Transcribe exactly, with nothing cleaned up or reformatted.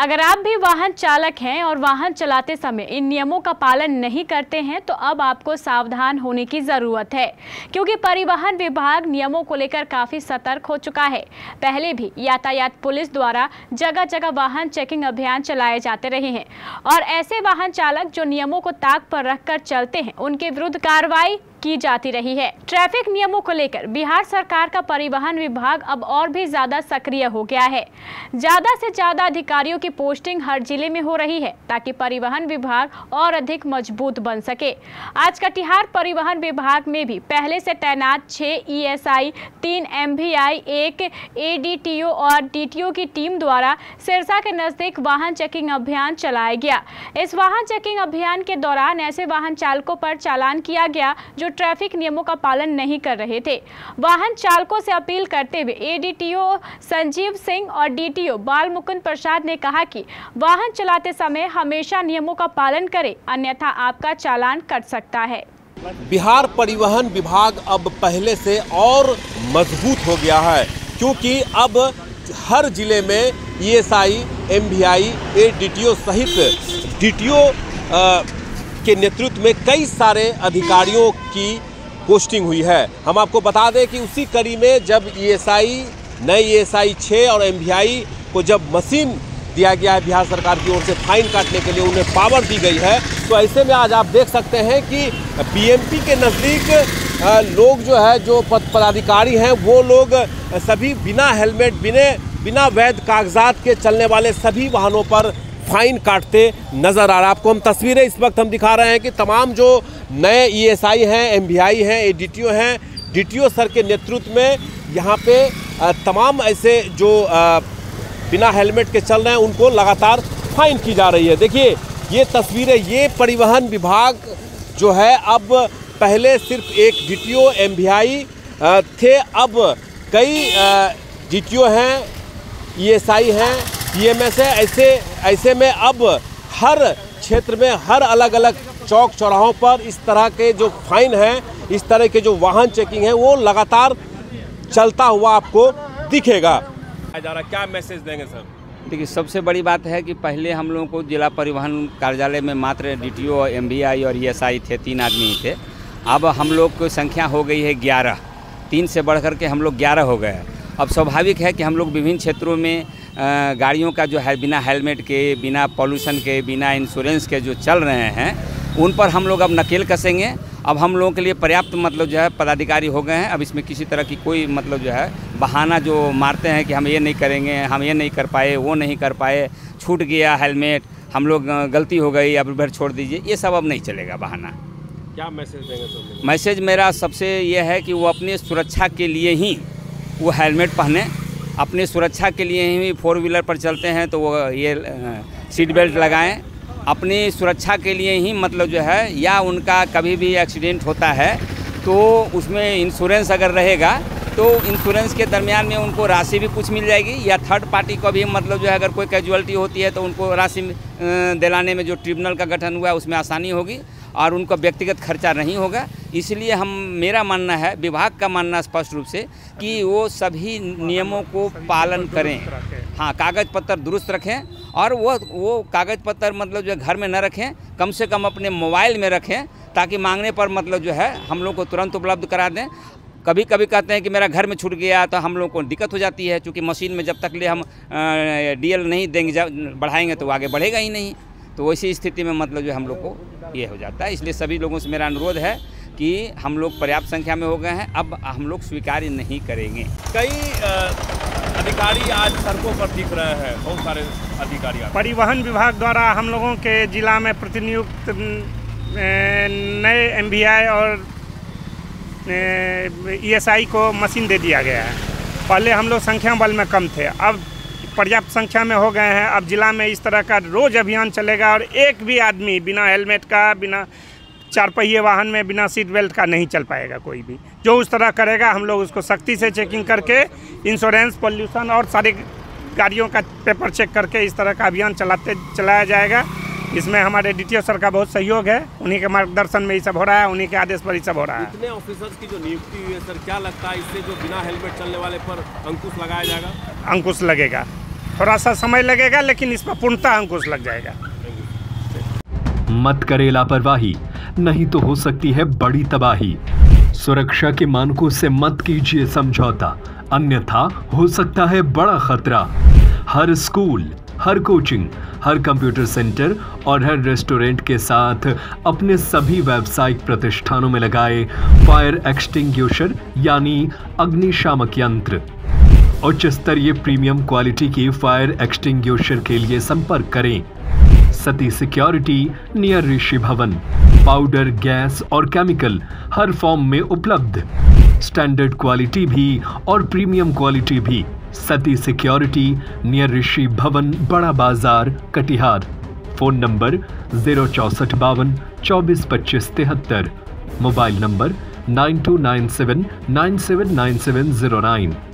अगर आप भी वाहन चालक हैं और वाहन चलाते समय इन नियमों का पालन नहीं करते हैं तो अब आपको सावधान होने की ज़रूरत है, क्योंकि परिवहन विभाग नियमों को लेकर काफ़ी सतर्क हो चुका है। पहले भी यातायात पुलिस द्वारा जगह जगह वाहन चेकिंग अभियान चलाए जाते रहे हैं और ऐसे वाहन चालक जो नियमों को ताक पर रखकर चलते हैं उनके विरुद्ध कार्रवाई की जाती रही है। ट्रैफिक नियमों को लेकर बिहार सरकार का परिवहन विभाग अब और भी ज्यादा सक्रिय हो गया है। ज्यादा से ज्यादा अधिकारियों की पोस्टिंग हर जिले में हो रही है ताकि परिवहन विभाग और अधिक मजबूत बन सके। आज कटिहार परिवहन विभाग में भी पहले से तैनात छह ई एस आई, तीन एम वी आई, एक ए डी टी ओ और डी टी ओ की टीम द्वारा सिरसा के नजदीक वाहन चेकिंग अभियान चलाया गया। इस वाहन चेकिंग अभियान के दौरान ऐसे वाहन चालकों पर चालान किया गया जो ट्रैफिक नियमों का पालन नहीं कर रहे थे। वाहन चालकों से अपील करते हुए A D T O Sanjeev Singh और D T O Balmukund Prasad ने कहा कि वाहन चलाते समय हमेशा नियमों का पालन करें, अन्यथा आपका चालान कट सकता है। बिहार परिवहन विभाग अब पहले से और मजबूत हो गया है, क्योंकि अब हर जिले में E S I, M V I, A D T O सहित डी टी ओ के नेतृत्व में कई सारे अधिकारियों की पोस्टिंग हुई है। हम आपको बता दें कि उसी कड़ी में जब ई एस आई, नए ई एस आई छः और एम वी आई को जब मशीन दिया गया है बिहार सरकार की ओर से फाइन काटने के लिए, उन्हें पावर दी गई है। तो ऐसे में आज आप देख सकते हैं कि बी एम पी के नज़दीक लोग जो है, जो पदाधिकारी हैं, वो लोग सभी बिना हेलमेट, बिना बिना वैध कागजात के चलने वाले सभी वाहनों पर फाइन काटते नज़र आ रहा है। आपको हम तस्वीरें इस वक्त हम दिखा रहे हैं कि तमाम जो नए ई एस आई हैं, एम वी आई हैं, ए डी टी ओ हैं, डी टी ओ सर के नेतृत्व में यहाँ पे तमाम ऐसे जो बिना हेलमेट के चल रहे हैं उनको लगातार फाइन की जा रही है। देखिए ये तस्वीरें, ये परिवहन विभाग जो है अब पहले सिर्फ एक D T O, M V I थे, अब कई डी टी ओ हैं, ई एस आई हैं, पी एम एस है। ऐसे ऐसे में अब हर क्षेत्र में, हर अलग अलग चौक चौराहों पर इस तरह के जो फाइन हैं, इस तरह के जो वाहन चेकिंग है, वो लगातार चलता हुआ आपको दिखेगा। क्या मैसेज देंगे सर? देखिए, सबसे बड़ी बात है कि पहले हम लोगों को जिला परिवहन कार्यालय में मात्र D T O, M V I और ई एस आई थे, तीन आदमी ही थे। अब हम लोग की संख्या हो गई है ग्यारह, तीन से बढ़ कर के हम लोग ग्यारह हो गए। अब स्वाभाविक है कि हम लोग विभिन्न क्षेत्रों में गाड़ियों का जो है बिना हेलमेट के, बिना पॉल्यूशन के, बिना इंश्योरेंस के जो चल रहे हैं उन पर हम लोग अब नकेल कसेंगे। अब हम लोगों के लिए पर्याप्त मतलब जो है पदाधिकारी हो गए हैं। अब इसमें किसी तरह की कोई मतलब जो है बहाना जो मारते हैं कि हम ये नहीं करेंगे, हम ये नहीं कर पाए, वो नहीं कर पाए, छूट गया हेलमेट, हम लोग गलती हो गई, अब फिर छोड़ दीजिए, ये सब अब नहीं चलेगा बहाना। क्या मैसेज देंगे सर? मैसेज मेरा सबसे ये है कि वो अपनी सुरक्षा के लिए ही वो हेलमेट पहने, अपनी सुरक्षा के लिए ही फोर व्हीलर पर चलते हैं तो वो ये सीट बेल्ट लगाएं, अपनी सुरक्षा के लिए ही मतलब जो है, या उनका कभी भी एक्सीडेंट होता है तो उसमें इंश्योरेंस अगर रहेगा तो इंश्योरेंस के दरमियान में उनको राशि भी कुछ मिल जाएगी, या थर्ड पार्टी को भी मतलब जो है अगर कोई कैजुअल्टी होती है तो उनको राशि दिलाने में जो ट्रिब्यूनल का गठन हुआ है उसमें आसानी होगी और उनका व्यक्तिगत खर्चा नहीं होगा। इसलिए हम मेरा मानना है, विभाग का मानना स्पष्ट रूप से, कि वो सभी नियमों को पालन करें। हाँ, कागज़ पत्र दुरुस्त रखें और वो वो कागज़ पत्र मतलब जो घर में न रखें, कम से कम अपने मोबाइल में रखें, ताकि मांगने पर मतलब जो है हम लोग को तुरंत उपलब्ध करा दें। कभी कभी कहते हैं कि मेरा घर में छूट गया तो हम लोग को दिक्कत हो जाती है, क्योंकि मशीन में जब तक ले हम डी एल नहीं देंगे, बढ़ाएंगे तो आगे बढ़ेगा ही नहीं, तो वैसी स्थिति में मतलब जो हम लोग को ये हो जाता है। इसलिए सभी लोगों से मेरा अनुरोध है कि हम लोग पर्याप्त संख्या में हो गए हैं, अब हम लोग स्वीकार नहीं करेंगे। कई अधिकारी आज सड़कों पर दिख रहे हैं, बहुत सारे अधिकारी। परिवहन विभाग द्वारा हम लोगों के जिला में प्रतिनियुक्त नए एम वी आई और ई एस आई को मशीन दे दिया गया है। पहले हम लोग संख्या बल में कम थे, अब पर्याप्त संख्या में हो गए हैं। अब जिला में इस तरह का रोज़ अभियान चलेगा और एक भी आदमी बिना हेलमेट का, बिना चार पहिए वाहन में, बिना सीट बेल्ट का नहीं चल पाएगा। कोई भी जो उस तरह करेगा हम लोग उसको सख्ती से चेकिंग करके, इंश्योरेंस, पॉल्यूशन और सारे गाड़ियों का पेपर चेक करके इस तरह का अभियान चलाते चलाया जाएगा। इसमें हमारे डी टी ओ सर का बहुत सहयोग है, उन्हीं के मार्गदर्शन में ये सब हो रहा है, उन्हीं के आदेश पर ये सब हो रहा है। इतने ऑफिसर्स की जो नियुक्ति हुई है सर, क्या लगता है इससे जो बिना हेलमेट चलने वाले पर अंकुश लगाया जाएगा? अंकुश लगेगा। थोड़ा सा समय लगेगा, लेकिन इस पर पूर्णतः अंकुश लग जाएगा। मत करे लापरवाही, नहीं तो हो सकती है बड़ी तबाही। सुरक्षा के मानकों से मत कीजिए समझौता, अन्यथा हो सकता है बड़ा खतरा। हर स्कूल, हर कोचिंग, हर कंप्यूटर सेंटर और हर रेस्टोरेंट के साथ अपने सभी व्यावसायिक प्रतिष्ठानों में लगाए फायर एक्सटिंग्विशर यानी अग्निशामक यंत्र। उच्च स्तरीय प्रीमियम क्वालिटी की फायर एक्सटिंग्विशर के लिए संपर्क करें। Sati security near Rishi Bhawan. Powder, gas और केमिकल हर फॉर्म में उपलब्ध। स्टैंडर्ड क्वालिटी भी और प्रीमियम क्वालिटी भी। सती security near Rishi Bhawan, Bara Bazar, Katihar. Phone number zero चौसठ बावन चौबीस पच्चीस तिहत्तर, mobile number nine two nine seven nine seven nine seven zero nine.